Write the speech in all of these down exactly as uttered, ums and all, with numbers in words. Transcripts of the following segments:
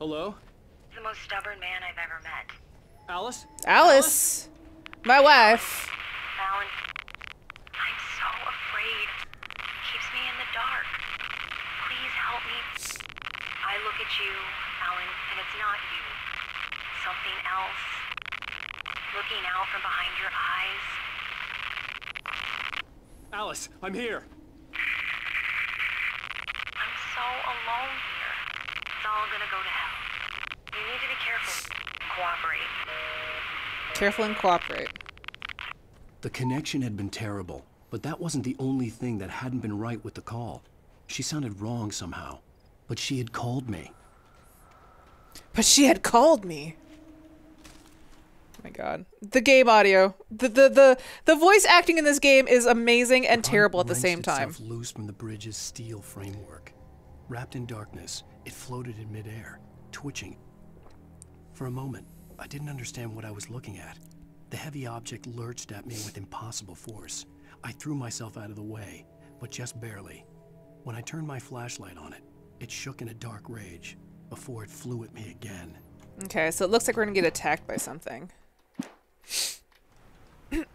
Hello? The most stubborn man I've ever met. Alice? Alice? Alice? My wife. Alan, I'm so afraid. It keeps me in the dark. Please help me. I look at you, Alan, and it's not you. It's something else. Looking out from behind your eyes. Alice, I'm here. I'm so alone here. It's all gonna go to hell. You need to be careful. Cooperate. Careful and cooperate. The connection had been terrible, but that wasn't the only thing that hadn't been right with the call. She sounded wrong somehow, but she had called me. But she had called me. Oh my God. The game audio. The the the, the voice acting in this game is amazing and terrible at the same time. Loose from the bridge's steel framework. Wrapped in darkness, it floated in midair, twitching. For a moment, I didn't understand what I was looking at. The heavy object lurched at me with impossible force. I threw myself out of the way, but just barely. When I turned my flashlight on it, it shook in a dark rage before it flew at me again. Okay, so it looks like we're gonna get attacked by something. Alright,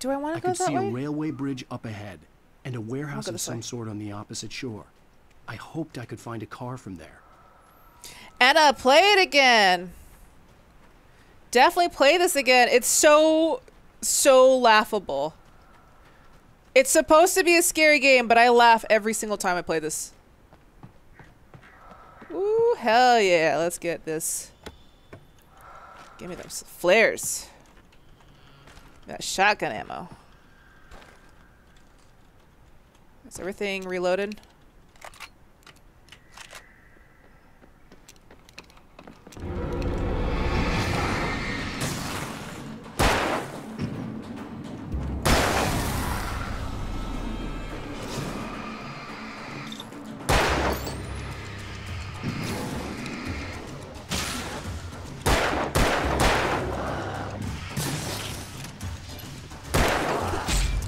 do I want to go that way? I could see a railway bridge up ahead, and a warehouse of some sort on the opposite shore. I hoped I could find a car from there. Anna, play it again. Definitely play this again. It's so, so laughable. It's supposed to be a scary game, but I laugh every single time I play this. Ooh, hell yeah. Let's get this. Give me those flares. Got shotgun ammo. Is everything reloaded?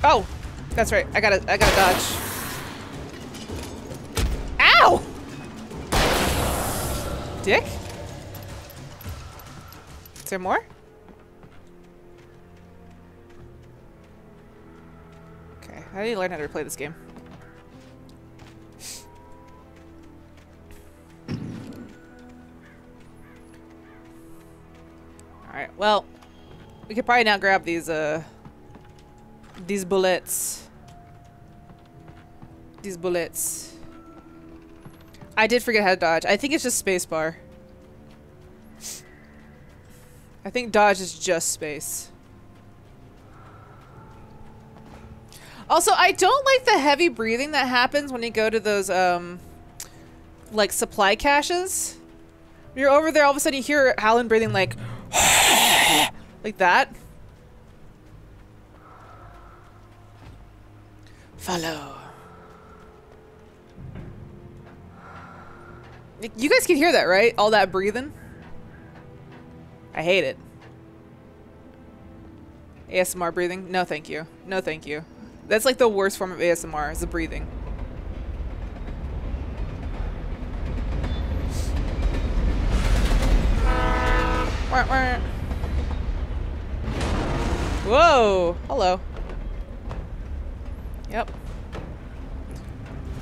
Oh, that's right. I gotta, I gotta dodge. Ow! Dick? Is there more? Okay, I need to learn how to play this game. Alright, well, we could probably now grab these, uh, these bullets. These bullets. I did forget how to dodge. I think it's just spacebar. I think dodge is just space. Also, I don't like the heavy breathing that happens when you go to those, um, like, supply caches. When you're over there, all of a sudden you hear Alan breathing like, like that. Follow. You guys can hear that, right? All that breathing. I hate it. A S M R breathing? No, thank you. No, thank you. That's like the worst form of A S M R is the breathing. Whoa. Hello. Yep.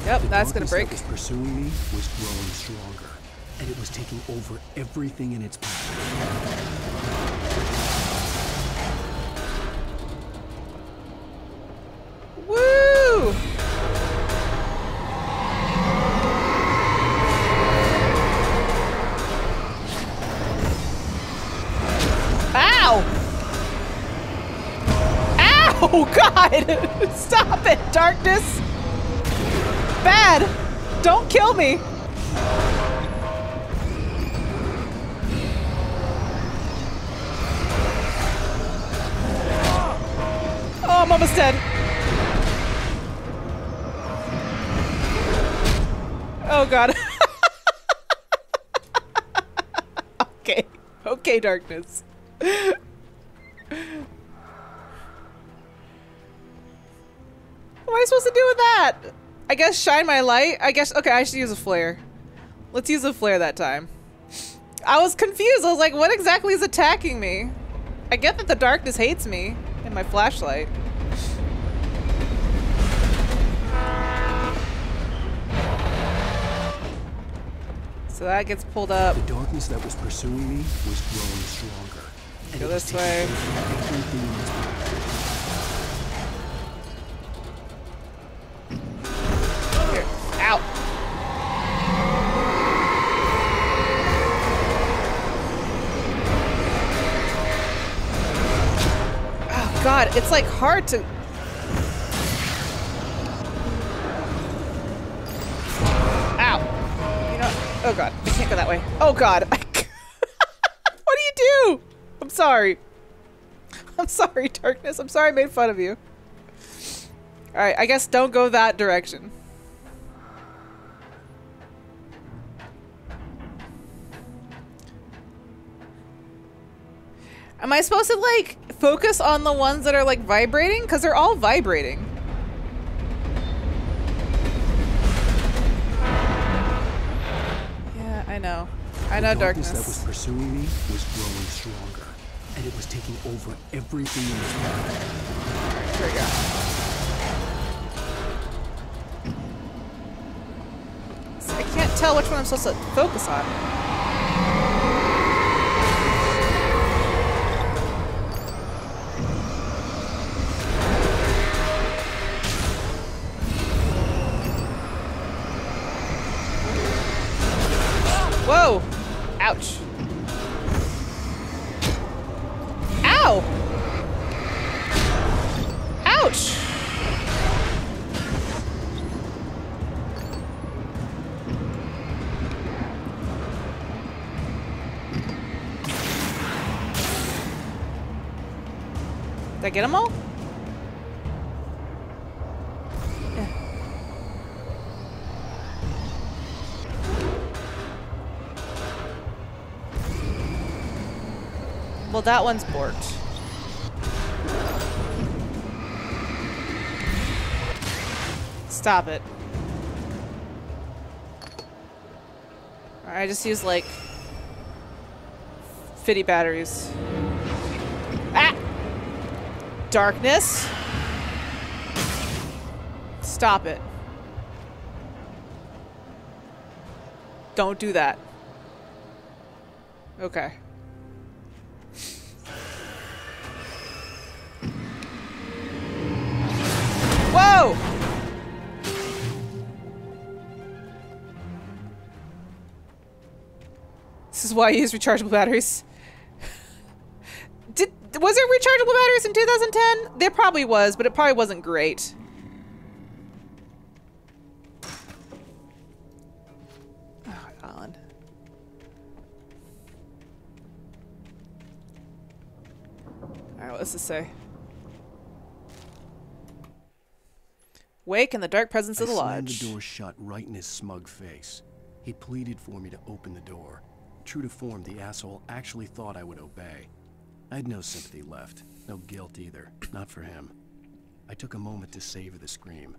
Yep, that's gonna break. The darkness that was pursuing me was growing stronger, and it was taking over everything in its path. Woo! Ow! Ow! God! Stop it, darkness! Bad! Don't kill me! Oh, I'm almost dead. Oh God. Okay. Okay, darkness. What am I supposed to do with that? I guess shine my light. I guess. Okay, I should use a flare. Let's use a flare that time. I was confused. I was like, what exactly is attacking me? I get that the darkness hates me and my flashlight. So that gets pulled up. The darkness that was pursuing me was growing stronger. And go this way. Here. Ow. God, it's like hard to... Ow. You know, oh God, I can't go that way. Oh God. What do you do? I'm sorry. I'm sorry, darkness. I'm sorry I made fun of you. All right, I guess don't go that direction. Am I supposed to, like, focus on the ones that are, like, vibrating? Because they're all vibrating. Yeah, I know. I know darkness. The darkness that was pursuing me was growing stronger, and it was taking over everything in this world. Here we go. So I can't tell which one I'm supposed to focus on. Whoa! Ouch. Ow! Ouch! Did I get them all? Well, that one's borked. Stop it. Alright, I just use like fifty batteries. Ah! Darkness. Stop it. Don't do that. Okay. Whoa! This is why I use rechargeable batteries. Did was there rechargeable batteries in two thousand ten? There probably was, but it probably wasn't great. Oh, Alan. Alright, what does this say? Wake in the dark presence of the lodge. I slammed the door shut right in his smug face. He pleaded for me to open the door. True to form, the asshole actually thought I would obey. I had no sympathy left, no guilt either, not for him. I took a moment to savor the scream.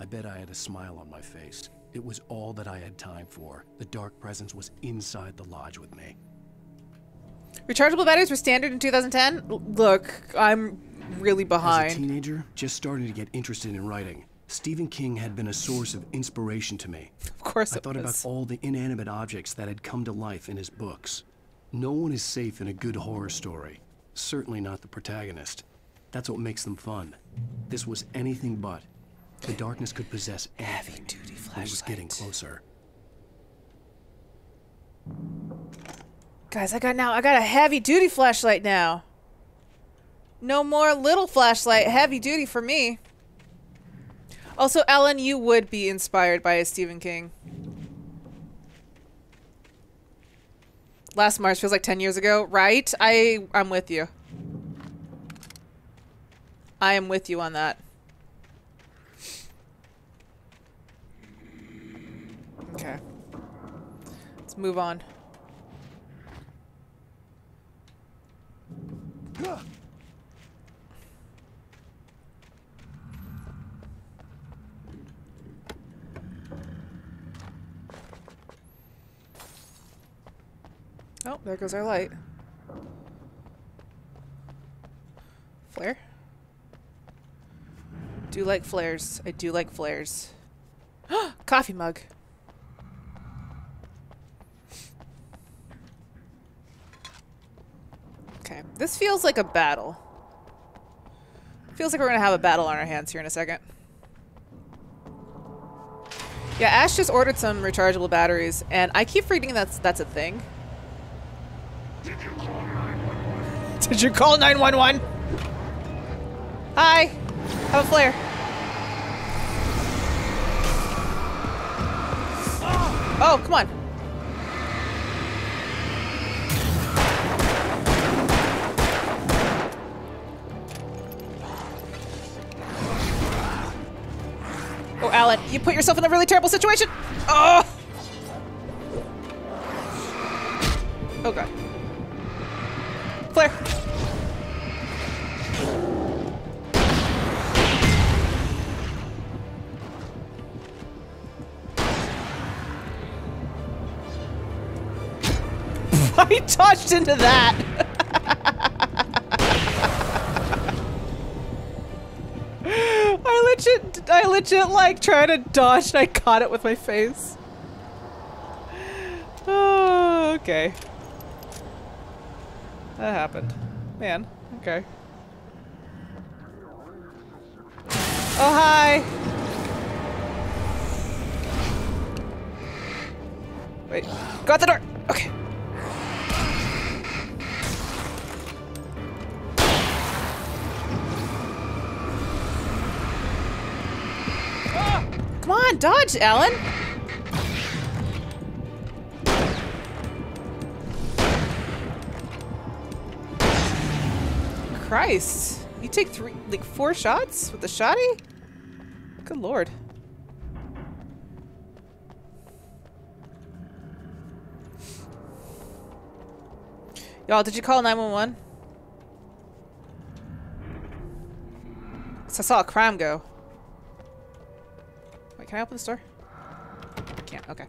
I bet I had a smile on my face. It was all that I had time for. The dark presence was inside the lodge with me. Rechargeable batteries were standard in two thousand ten? L- look, I'm really behind. As a teenager, just starting to get interested in writing, Stephen King had been a source of inspiration to me. Of course it was. I thought about all the inanimate objects that had come to life in his books. No one is safe in a good horror story. Certainly not the protagonist. That's what makes them fun. This was anything but. The darkness could possess everything. Heavy duty flashlight. It was getting closer. Guys, I got now. I got a heavy duty flashlight now. No more little flashlight, heavy duty for me. Also, Ellen, you would be inspired by a Stephen King. Last March feels like ten years ago, right? I, I'm with you. I am with you on that. Okay. Let's move on. Oh, there goes our light. Flare? I do like flares. I do like flares. Coffee mug. Okay, this feels like a battle. Feels like we're gonna have a battle on our hands here in a second. Yeah, Ash just ordered some rechargeable batteries, and I keep forgetting that's that's a thing. Did you call nine one one? Did you call nine one one? Hi. Have a flare. Oh, come on. Oh, Alan, you put yourself in a really terrible situation. Oh. Oh God. Flare. I touched into that. I legit, I legit like tried to dodge and I caught it with my face. Oh, okay. That happened. Man, okay. Oh, hi. Wait, go out the door. Okay. Come on, dodge, Alan. Christ, you take three, like four shots with the shotty? Good Lord. Y'all, did you call nine one one? Cause I saw a crime go. Can I open this door? I can't, okay.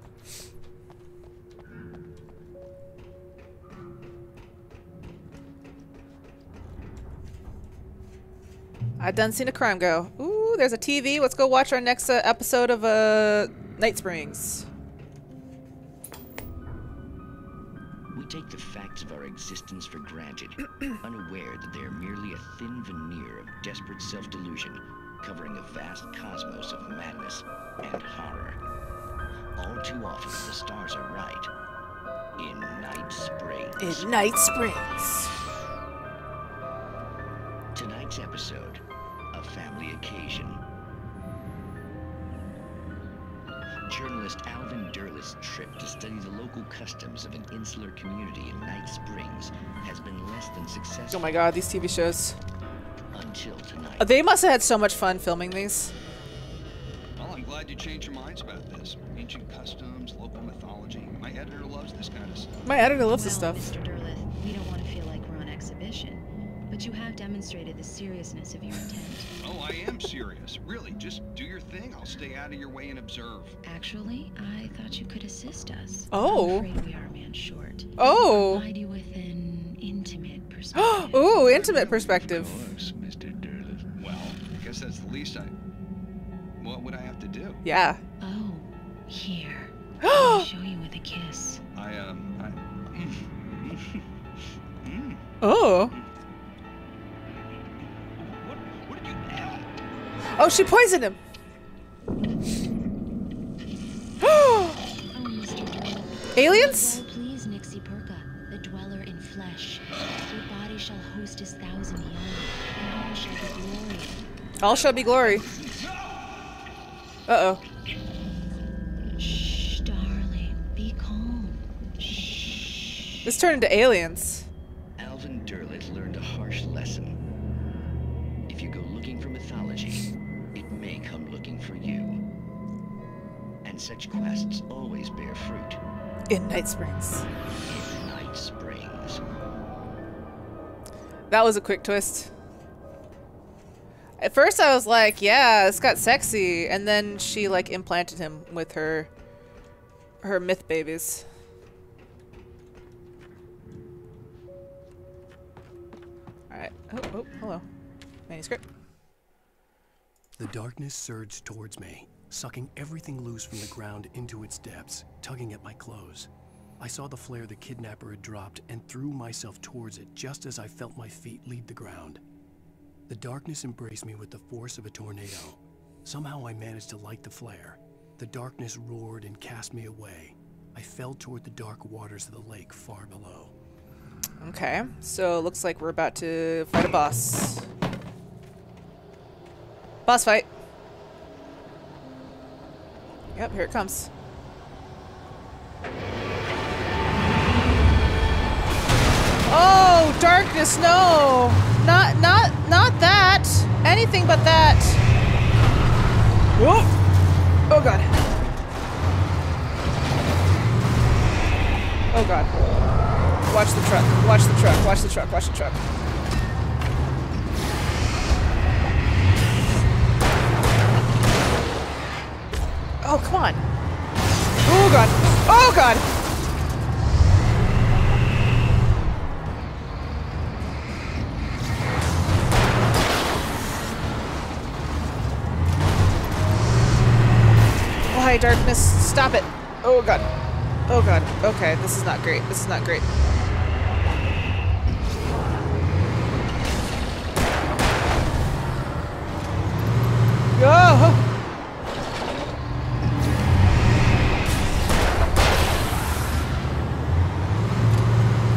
I done seen a crime go. Ooh, there's a T V. Let's go watch our next uh, episode of uh, Night Springs. We take the facts of our existence for granted, unaware that they are merely a thin veneer of desperate self-delusion, covering a vast cosmos of madness and horror. All too often, the stars are right. In Night Springs. In Night Springs. Tonight's episode, a family occasion. Journalist Alvin Durlith's trip to study the local customs of an insular community in Night Springs has been less than successful. Oh my God, these T V shows. Until tonight. They must have had so much fun filming these. Well, I'm glad you changed your minds about this. Ancient customs, local mythology. My editor loves this kind of stuff. My editor loves well, this stuff. Mister Durlith, we don't want to feel like we're on exhibition, but you have demonstrated the seriousness of your intent. Oh, I am serious. Really, just do your thing. I'll stay out of your way and observe. Actually, I thought you could assist us. Oh. I'm afraid we are a man short. Oh. Provide you with an intimate perspective. Ooh, intimate perspective. That's the least I... What would I have to do? Yeah. Oh, here. I'll show you with a kiss. I, um... I... mm. Oh. What, what did you do? Oh, she poisoned him. Oh, Mister Durlith. Aliens? Oh, please, Nixie Perka, the dweller in flesh. Your body shall host his thousand young, and all shall be glorious. All shall be glory. Uh-oh. Shh, darling. Be calm. Shh. This turned into aliens. Alvin Durlith learned a harsh lesson. If you go looking for mythology, it may come looking for you. And such quests always bear fruit. In Night Springs. In Night Springs. That was a quick twist. At first I was like, yeah, this got sexy, and then she like implanted him with her her myth babies. Alright. Oh, oh, hello. Manuscript. The darkness surged towards me, sucking everything loose from the ground into its depths, tugging at my clothes. I saw the flare the kidnapper had dropped and threw myself towards it just as I felt my feet leave the ground. The darkness embraced me with the force of a tornado. Somehow I managed to light the flare. The darkness roared and cast me away. I fell toward the dark waters of the lake far below. Okay, so it looks like we're about to fight a boss. Boss fight. Yep, here it comes. Oh, darkness, no! Not, not, not that! Anything but that! Whoa! Oh god. Oh god. Watch the truck, watch the truck, watch the truck, watch the truck. Oh, come on. Oh god. Oh god! Darkness, stop it. Oh god. Oh god. Okay, this is not great. This is not great. Oh!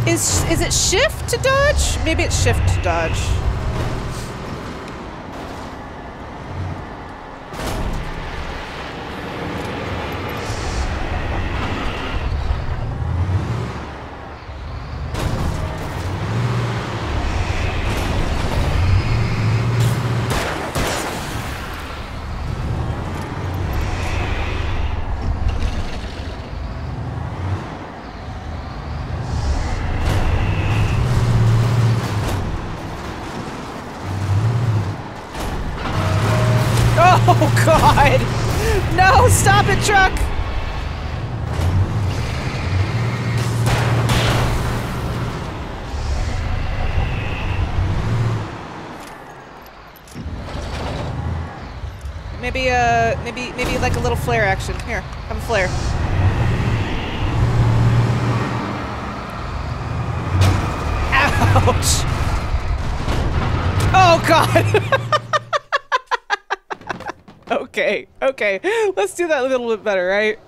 Is is it shift to dodge? Maybe it's shift to dodge. Truck! Maybe, uh, maybe, maybe like a little flare action. Here, have a flare. Ouch! Oh god! Okay, okay. Let's do that a little bit better, right?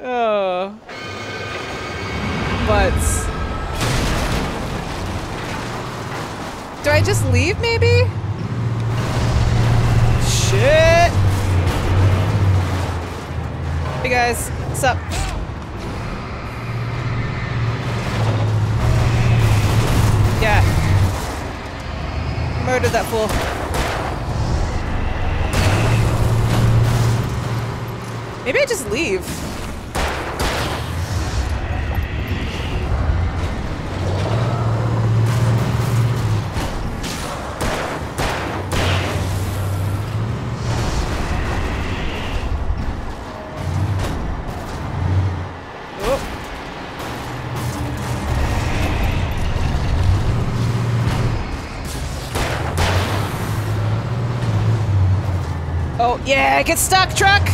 Oh. Butts. Do I just leave, maybe? Shit! Hey guys, what's up? Yeah. Murdered that fool. Maybe I just leave. Oh, oh yeah, get stuck, truck!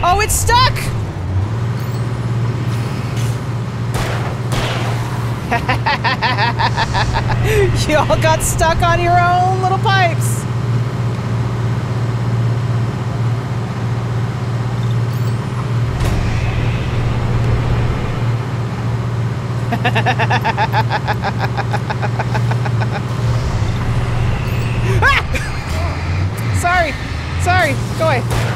Oh, it's stuck! Y'all got stuck on your own little pipes! Ah! Sorry! Sorry! Go away!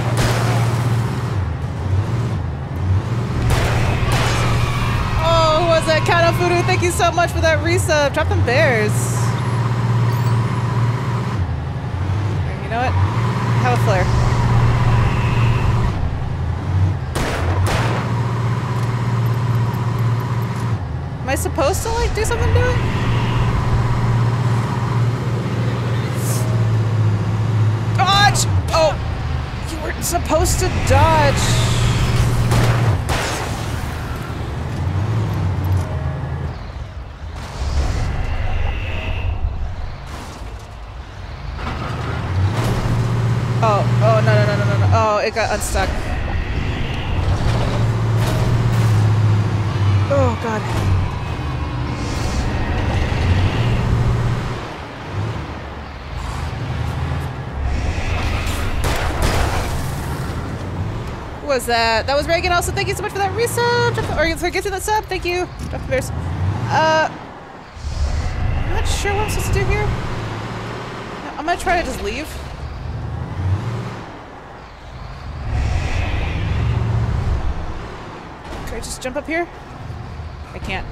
Kato Furu, thank you so much for that resub. Drop them bears. You know what? Have a flare. Am I supposed to like do something to it? Dodge! Oh! You weren't supposed to dodge. no, no, no, no, no. Oh, it got unstuck. Oh, God. Who was that? That was Reagan. Also, thank you so much for that resub. Or for gifting that sub. Thank you. Uh, I'm not sure what I'm supposed to do here. I'm gonna try to just leave. Can I just jump up here? I can't.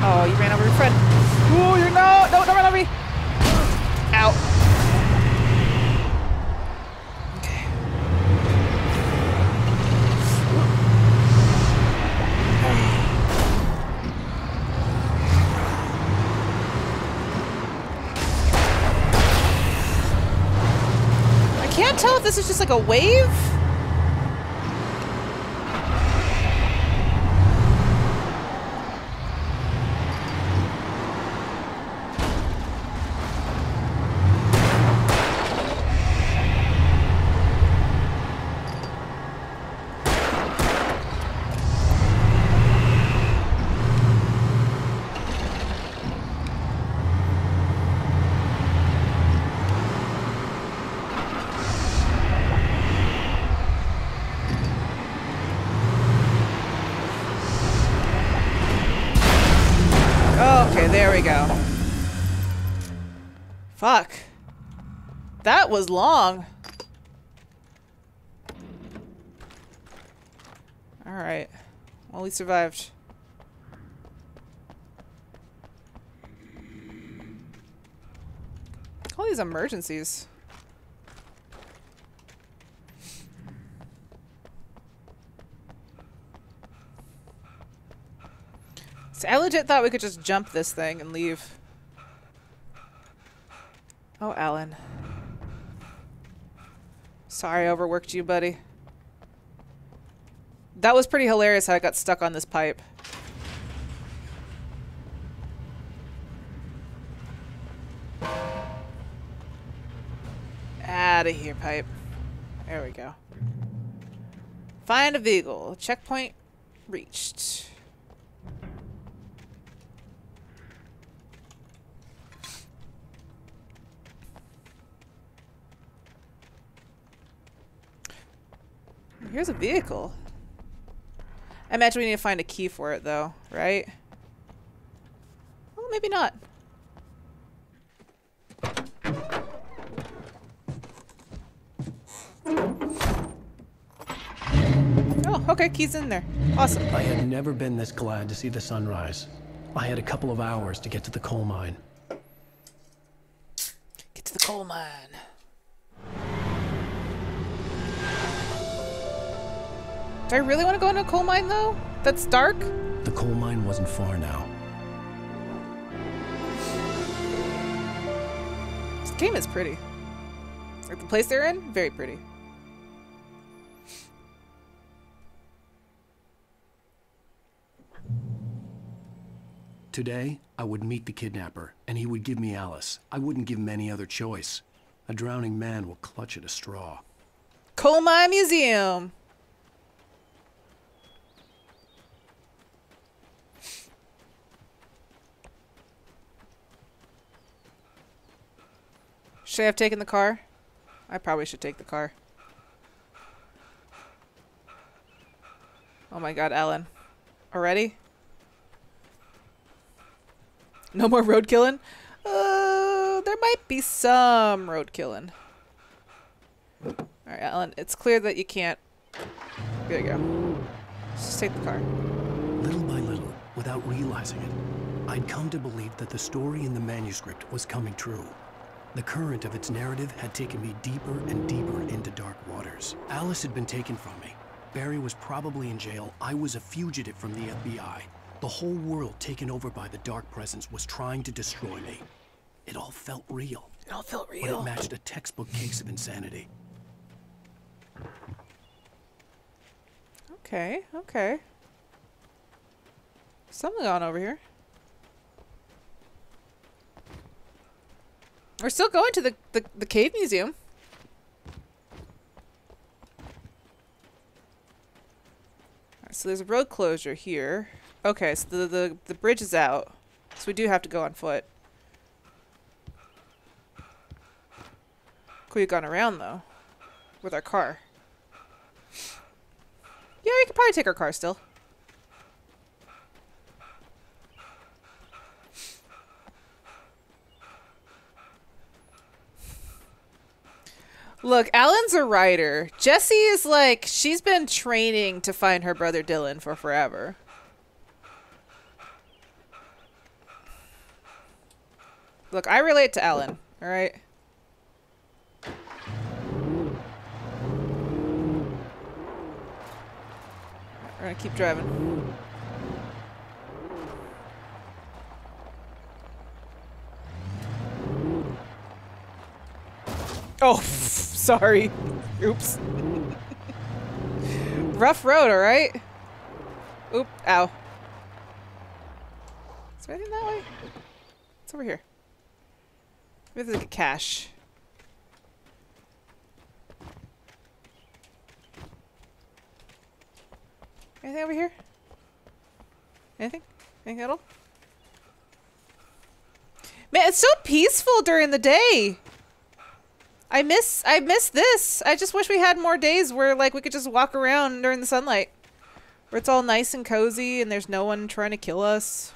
Oh, you ran over your friend. Oh, you're no, no, don't run over me. Ow. Tell if this is just like a wave. Fuck. That was long. Alright. Well, we survived. All these emergencies. So I legit thought we could just jump this thing and leave. Oh, Alan. Sorry I overworked you, buddy. That was pretty hilarious how I got stuck on this pipe. Outta here, pipe. There we go. Find a vehicle. Checkpoint reached. Here's a vehicle. I imagine we need to find a key for it, though, right? Well, maybe not. Oh, okay, key's in there. Awesome. I had never been this glad to see the sunrise. I had a couple of hours to get to the coal mine. Get to the coal mine. Do I really want to go into a coal mine, though? That's dark? The coal mine wasn't far now. This game is pretty. Like the place they're in, very pretty. Today, I would meet the kidnapper, and he would give me Alice. I wouldn't give him any other choice. A drowning man will clutch at a straw. Coal Mine Museum! Should I have taken the car? I probably should take the car. Oh my God, Alan. Already? No more road killing? Uh, there might be some road killing. Alright, Alan, it's clear that you can't. There you go. Let's just take the car. Little by little, without realizing it, I'd come to believe that the story in the manuscript was coming true. The current of its narrative had taken me deeper and deeper into dark waters. Alice had been taken from me. Barry was probably in jail. I was a fugitive from the F B I. The whole world taken over by the dark presence was trying to destroy me. It all felt real. It all felt real. But it matched a textbook case of insanity. Okay, okay. Something on over here. We're still going to the, the, the cave museum. Alright, so there's a road closure here. Okay, so the, the, the bridge is out. So we do have to go on foot. Could have gone around, though. With our car. Yeah, we could probably take our car still. Look, Alan's a writer. Jessie is like, she's been training to find her brother Dylan for forever. Look, I relate to Alan, all right? We're gonna keep driving. Oh, sorry. Oops. Rough road, all right? Oop, ow. Is there anything that way? It's over here. We have to get cash. Anything over here? Anything? Anything at all? Man, it's so peaceful during the day. I miss I miss this. I just wish we had more days where like we could just walk around during the sunlight. Where it's all nice and cozy and there's no one trying to kill us.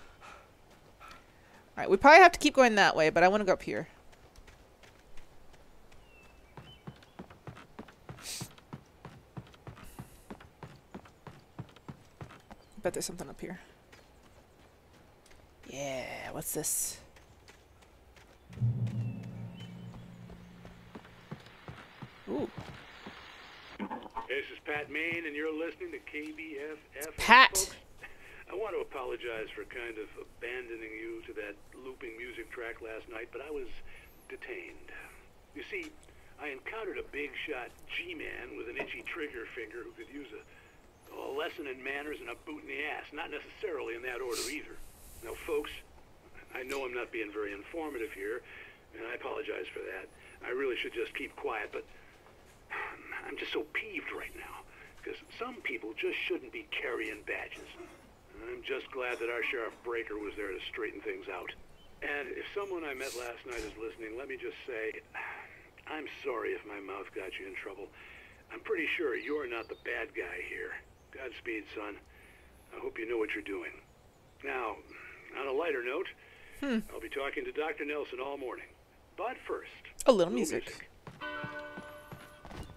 Alright, we probably have to keep going that way, but I want to go up here. I bet there's something up here. Yeah, what's this? Ooh. This is Pat Maine, and you're listening to K B F F. Pat! Folks, I want to apologize for kind of abandoning you to that looping music track last night, but I was detained. You see, I encountered a big shot G-man with an itchy trigger finger who could use a A lesson in manners and a boot in the ass, not necessarily in that order either. Now, folks, I know I'm not being very informative here, and I apologize for that. I really should just keep quiet, but I'm just so peeved right now, because some people just shouldn't be carrying badges. I'm just glad that our Sheriff Breaker was there to straighten things out. And if someone I met last night is listening, let me just say, I'm sorry if my mouth got you in trouble. I'm pretty sure you're not the bad guy here. Godspeed, son. I hope you know what you're doing. Now, on a lighter note, hmm. I'll be talking to Doctor Nelson all morning. But first, a little, little music. music.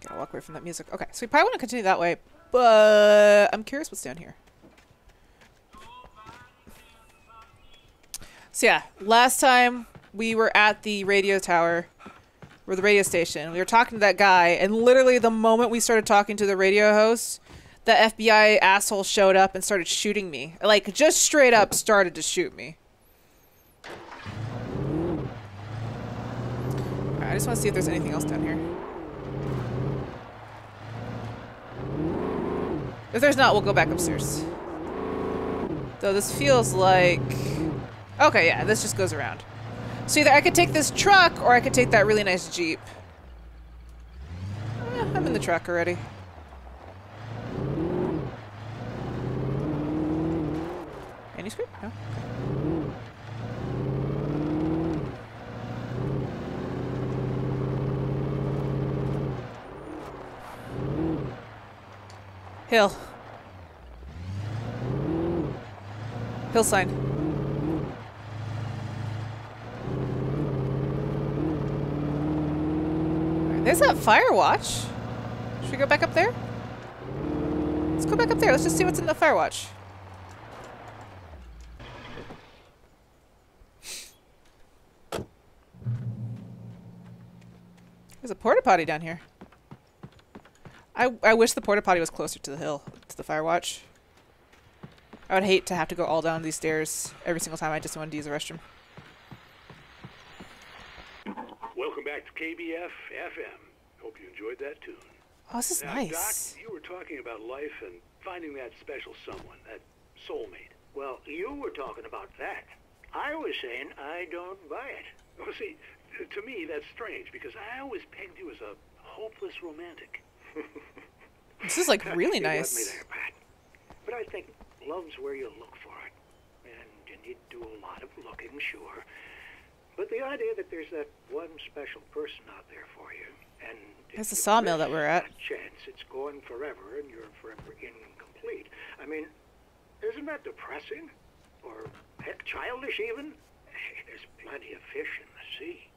Gotta walk away from that music. Okay, so we probably want to continue that way, but I'm curious what's down here. So yeah, last time we were at the radio tower, or the radio station. We were talking to that guy, and literally the moment we started talking to the radio host, the F B I asshole showed up and started shooting me. Like, just straight up started to shoot me. Right, I just want to see if there's anything else down here. If there's not, we'll go back upstairs. Though this feels like... Okay, yeah, this just goes around. So either I could take this truck, or I could take that really nice Jeep. Eh, I'm in the truck already. Any screw? No. Hill. Hill sign. Right, there's that fire watch. Should we go back up there? Let's go back up there. Let's just see what's in the fire watch. There's a porta potty down here. I I wish the porta potty was closer to the hill, to the fire watch. I would hate to have to go all down these stairs every single time I just wanted to use the restroom. Welcome back to K B F F M. Hope you enjoyed that tune. Oh, this is now, nice. Doc, you were talking about life and finding that special someone, that soulmate. Well, you were talking about that. I was saying I don't buy it. Oh, see. To me, that's strange, because I always pegged you as a hopeless romantic. This is, like, really nice. You got me there, Pat. But I think love's where you look for it. And you need to do a lot of looking, sure. But the idea that there's that one special person out there for you, and... That's the sawmill that we're at. Chance it's going forever, and you're forever incomplete. I mean, isn't that depressing? Or, heck, childish even? There's plenty of fish in the sea.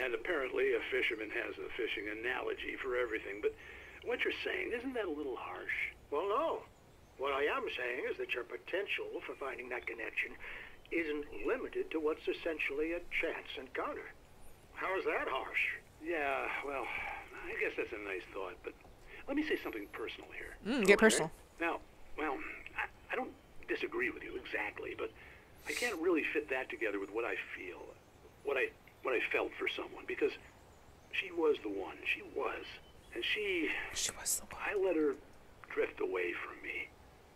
And apparently a fisherman has a fishing analogy for everything. But what you're saying, isn't that a little harsh? Well, no. What I am saying is that your potential for finding that connection isn't limited to what's essentially a chance encounter. How is that harsh? Yeah, well, I guess that's a nice thought, but let me say something personal here. Mm, get okay. personal. Now, well, I, I don't disagree with you exactly, but I can't really fit that together with what I feel, what I what I felt for someone, because she was the one. She was. And she... She was the one. I let her drift away from me.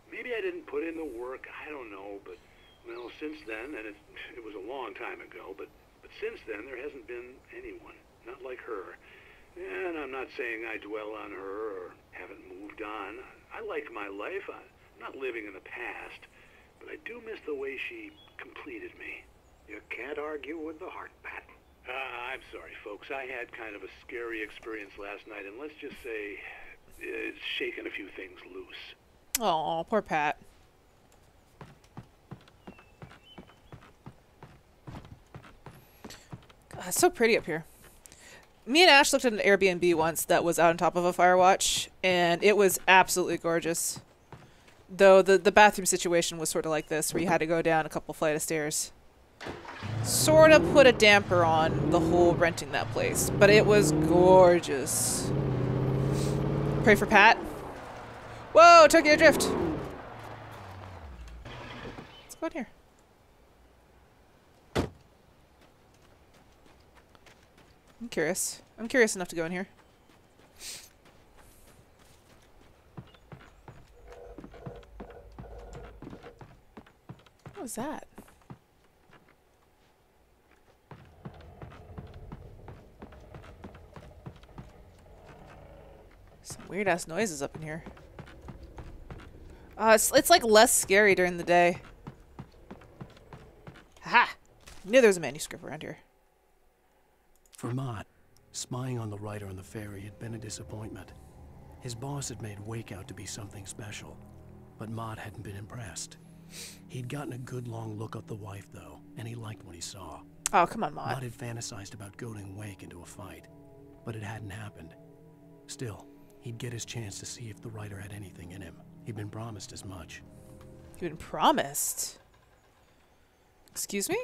Maybe I didn't put in the work. I don't know, but, well, since then, and it, it was a long time ago, but, but since then, there hasn't been anyone, not like her. And I'm not saying I dwell on her or haven't moved on. I like my life. I'm not living in the past, but I do miss the way she completed me. You can't argue with the heart, Pat. Uh, I'm sorry, folks. I had kind of a scary experience last night, and let's just say it's shaken a few things loose. Oh, poor Pat. God, it's so pretty up here. Me and Ash looked at an Airbnb once that was out on top of a fire watch, and it was absolutely gorgeous. Though the, the bathroom situation was sort of like this, where you had to go down a couple flight of stairs. Sort of put a damper on the whole renting that place, but it was gorgeous. Pray for Pat. Whoa, Tokyo Drift! Let's go in here. I'm curious. I'm curious enough to go in here. What was that? Some weird ass noises up in here. Uh, it's, it's like less scary during the day. Haha! Knew there was a manuscript around here. Vermont. Spying on the writer on the ferry had been a disappointment. His boss had made Wake out to be something special, but Mott hadn't been impressed. He'd gotten a good long look up the wife, though, and he liked what he saw. Oh, come on, Mott. Mott had fantasized about goading Wake into a fight, but it hadn't happened. Still, he'd get his chance to see if the writer had anything in him. He'd been promised as much. He'd been promised? Excuse me?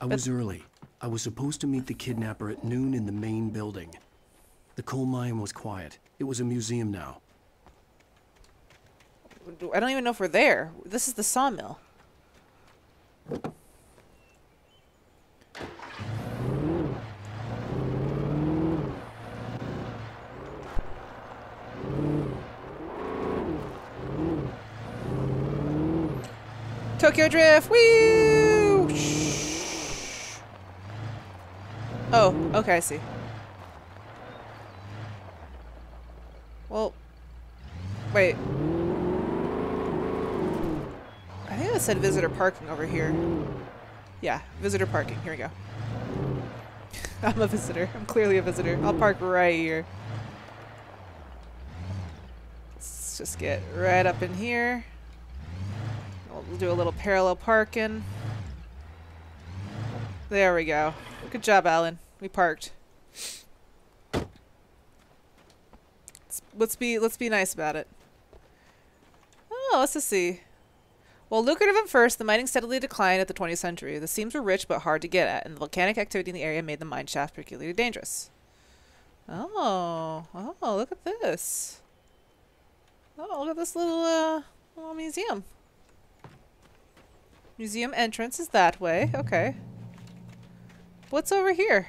I was early. I was supposed to meet the kidnapper at noon in the main building. The coal mine was quiet. It was a museum now. I don't even know if we're there. This is the sawmill. Tokyo Drift, woo! Oh, okay, I see. Well, wait. I think it said visitor parking over here. Yeah, visitor parking. Here we go. I'm a visitor. I'm clearly a visitor. I'll park right here. Let's just get right up in here. We'll do a little parallel parking. There we go. Good job, Alan. We parked. Let's, let's be let's be nice about it. Oh, let's just see. Well, lucrative at first, the mining steadily declined at the twentieth century. The seams were rich but hard to get at, and the volcanic activity in the area made the mine shaft particularly dangerous. Oh, oh, look at this. Oh, look at this little uh, little museum. Museum entrance is that way. Okay. What's over here?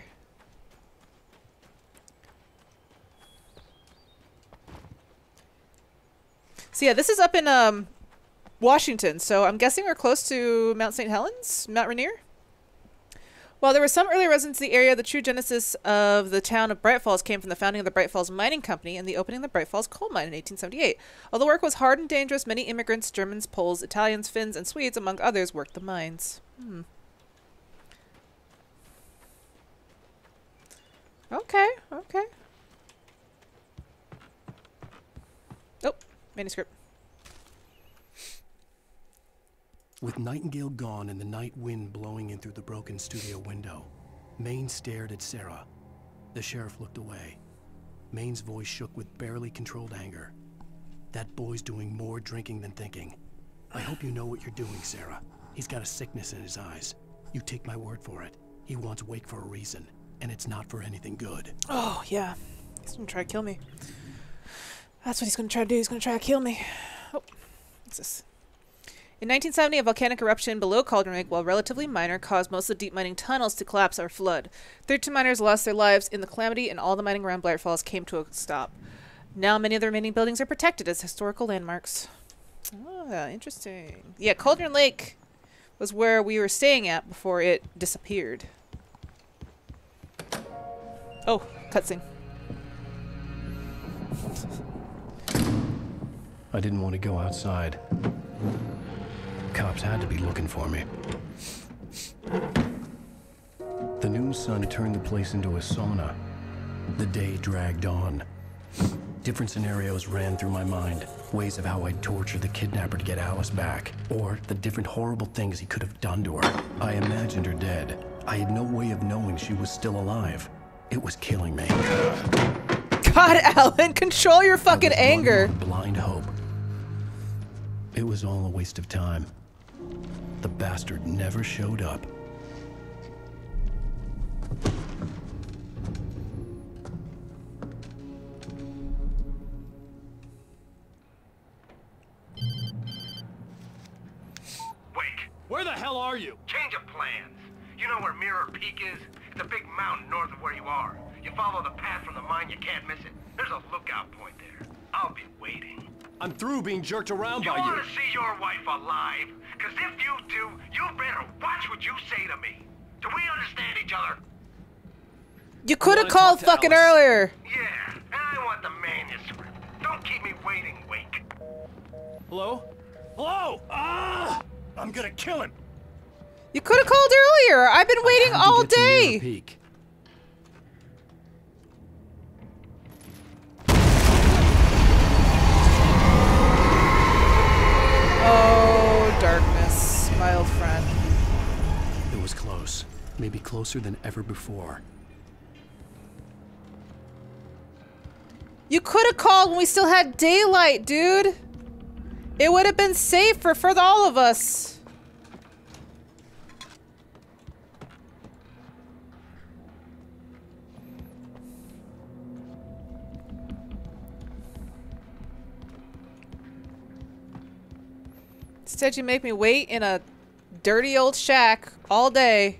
So yeah, this is up in um Washington. So I'm guessing we're close to Mount Saint Helens, Mount Rainier. While there was some early residents in the area, the true genesis of the town of Bright Falls came from the founding of the Bright Falls Mining Company and the opening of the Bright Falls Coal Mine in eighteen seventy-eight. Although work was hard and dangerous, many immigrants, Germans, Poles, Italians, Finns, and Swedes, among others, worked the mines. Hmm. Okay, okay. Oh, manuscript. With Nightingale gone and the night wind blowing in through the broken studio window, Maine stared at Sarah. The sheriff looked away. Maine's voice shook with barely controlled anger. That boy's doing more drinking than thinking. I hope you know what you're doing, Sarah. He's got a sickness in his eyes. You take my word for it. He wants Wake for a reason, and it's not for anything good. Oh, yeah. He's gonna try to kill me. That's what he's gonna try to do. He's gonna try to kill me. Oh, what's this? In nineteen seventy, a volcanic eruption below Cauldron Lake, while relatively minor, caused most of the deep mining tunnels to collapse or flood. thirteen miners lost their lives in the calamity, and all the mining around Bright Falls came to a stop. Now many of the remaining buildings are protected as historical landmarks. Ah, interesting. Yeah, Cauldron Lake was where we were staying at before it disappeared. Oh, cutscene. I didn't want to go outside. Cops had to be looking for me. The noon sun turned the place into a sauna. The day dragged on. Different scenarios ran through my mind. Ways of how I'd torture the kidnapper to get Alice back, or the different horrible things he could have done to her. I imagined her dead. I had no way of knowing she was still alive. It was killing me. God, Alan, control your fucking anger. Blind hope. It was all a waste of time. The bastard never showed up. Wake! Where the hell are you? Change of plans. You know where Mirror Peak is? It's a big mountain north of where you are. You follow the path from the mine, you can't miss it. There's a lookout point there. I'll be waiting. I'm through being jerked around you by you. You want to see your wife alive? Because if you do, you better watch what you say to me. Do we understand each other? You could have called fucking Alice earlier. Yeah, and I want the manuscript. Don't keep me waiting, Wake. Hello? Hello? Ah! I'm gonna kill him. You could have called earlier. I've been waiting all day. Oh, darkness, my old friend. It was close. Maybe closer than ever before. You could have called when we still had daylight, dude. It would have been safer for the, all of us. Instead, you make me wait in a dirty old shack all day. I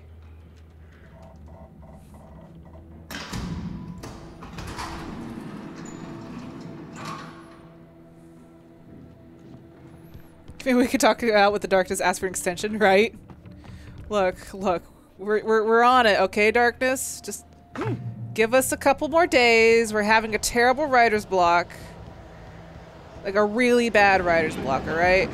mean, we could talk it out with the darkness, ask for an extension, right? Look, look, we're, we're, we're on it, okay, darkness? Just give us a couple more days. We're having a terrible writer's block. Like a really bad writer's block, all right?